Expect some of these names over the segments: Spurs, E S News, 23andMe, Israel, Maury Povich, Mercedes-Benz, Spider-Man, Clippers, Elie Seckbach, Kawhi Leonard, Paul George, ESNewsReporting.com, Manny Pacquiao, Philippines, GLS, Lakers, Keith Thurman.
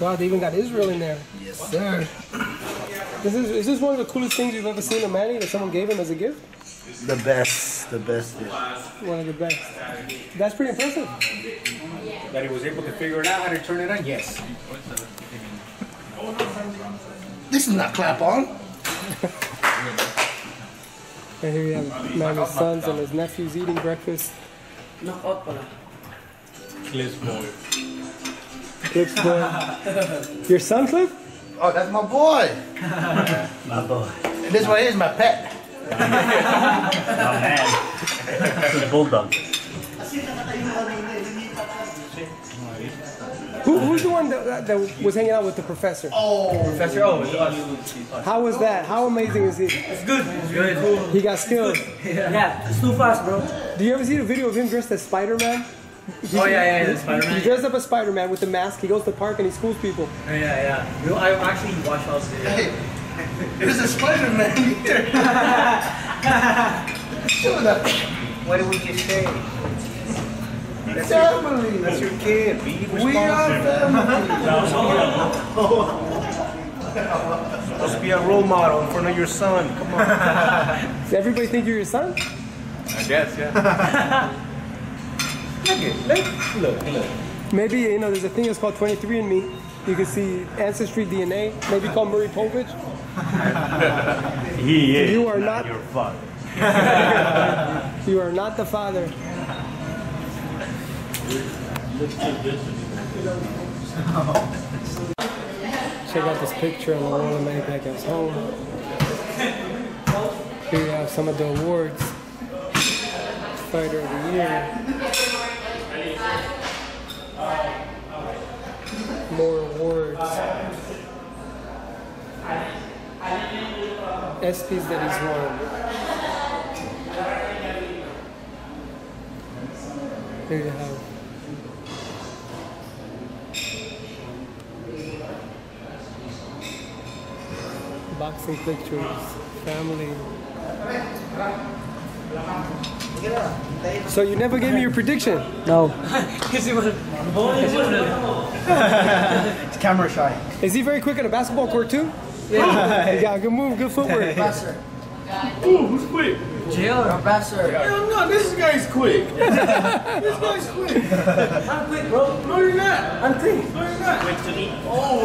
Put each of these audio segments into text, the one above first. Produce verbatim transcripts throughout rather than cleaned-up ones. Wow, they even got Israel in there. Yes, sir. Is this, is this one of the coolest things you've ever seen to Manny that someone gave him as a gift? The best, the best. Yeah. One of the best. That's pretty impressive. That he was able to figure it out how to turn it on? Yes. This is not clap on. And here we have Manny's sons and his nephews eating breakfast. Clips boy. Clips boy. Your son, Clip? Oh, that's my boy. My boy. And this one is my pet. My man. That's a bulldog. Who, who's the one that, that was hanging out with the professor? Oh, Professor O. How was that? How amazing is he? It's good. It's really cool. He got skilled. Yeah. Yeah, it's too fast, bro. Do you ever see the video of him dressed as Spider-Man? Oh yeah, yeah, yeah, Spider-Man. He dressed up as Spider-Man with the mask. He goes to the park and he schools people. Oh, yeah, yeah. You know, I actually watched all this. There's a Spider-Man here. Shut up. What did we just say? That's family. Your, that's your kid. Be responsible. We are family. Supposed to be a role model in front of your son. Come on. Does everybody think you're your son? I guess, yeah. Look it, look, look, look. Maybe, you know, there's a thing that's called twenty-three and me. You can see ancestry D N A, maybe called Maury Povich. He is you are not, not your father. You are not the father. Check out this picture on the wall of Manny Pacquiao's home. Here we have some of the awards. Fighter of the Year. More awards. S Ps that he's won. Here you have. Boxing pictures, family. So you never gave me your prediction? No. Is he It's camera shy. Is he very quick on a basketball court too? Yeah. He got a good move, good footwork. Passer. Ooh, who's quick? Jail or passer? Hell no, this guy's quick. This guy's quick. I'm quick, bro. No, you're not. I'm quick. No, you're not. Quick to eat. Oh.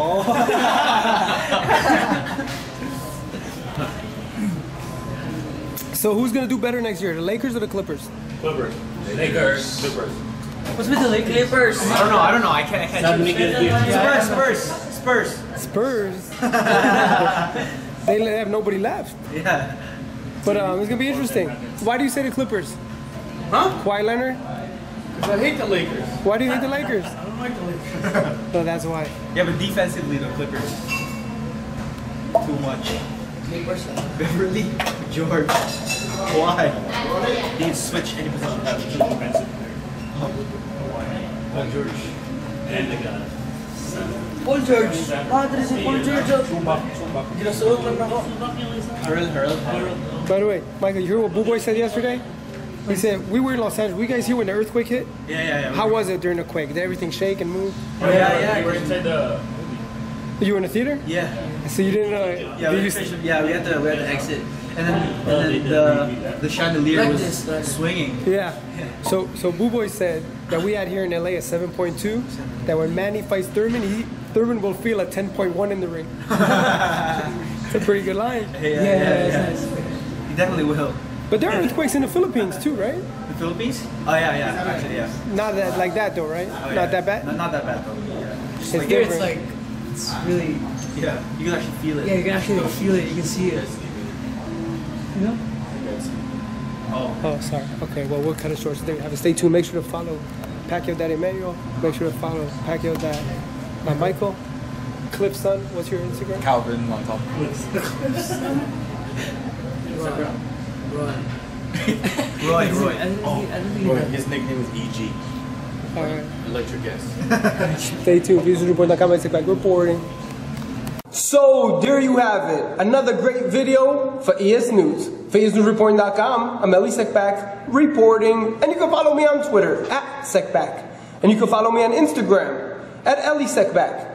Oh. So who's gonna do better next year, the Lakers or the Clippers? Clippers. Lakers. Clippers. What's with the Lakers? Clippers. I don't know. I don't know. I can't. I can't. Spurs. Spurs. Spurs. Spurs. They have nobody left. Yeah. But um, it's gonna be interesting. Why do you say the Clippers? Huh? Kawhi Leonard. Because I hate the Lakers. Why do you hate the Lakers? I don't like the Lakers. So that's why. Yeah, but defensively, the Clippers. Too much. Beverly, George, why? He can switch any position. Oh. Paul George. And the guy. Paul George. Ah, there is a Paul George. By the way, Michael, you hear what Boo Boy said yesterday? He said, we were in Los Angeles. Were you guys here when the earthquake hit? Yeah, yeah, yeah. How was it during the quake? Did everything shake and move? Oh, yeah, yeah. We were inside the... You were in the theater? Yeah. So you didn't know? Yeah, we, you to, yeah, we had to we had to exit, and then and then the the chandelier like was this, like swinging. Yeah. Yeah. So so Boo Boy said that we had here in L A a seven point two. That when Manny fights Thurman, he Thurman will feel a ten point one in the ring. It's a pretty good line. Yeah, yeah, yeah, yeah, yeah. Nice. He definitely will. But there are earthquakes in the Philippines too, right? The Philippines? Oh yeah, yeah. Actually, yeah. Not that like that though, right? Oh, yeah. Not that bad. No, not that bad though. Yeah. Just it's like here it's like. It's really... Yeah, you can actually feel it. Yeah, you can actually like, feel it, you can see it. You know? Oh. Oh, sorry. Okay, well, what kind of shorts do we have? Stay tuned. Make sure to follow Pacquiao Dad Emmanuel. Make sure to follow Pacquiao Dad uh, Michael. Cliff Son, what's your Instagram? Calvin on top. Roy. Roy. Roy. Oh. Roy. His nickname is E G. All right. Electric guest. Stay tuned. E S News Report dot com. Elie Seckbach reporting. So there you have it. Another great video for E S News. For E S News Reporting dot com, I'm Elie Seckbach reporting, and you can follow me on Twitter at Seckbach, and you can follow me on Instagram at Elie Seckbach.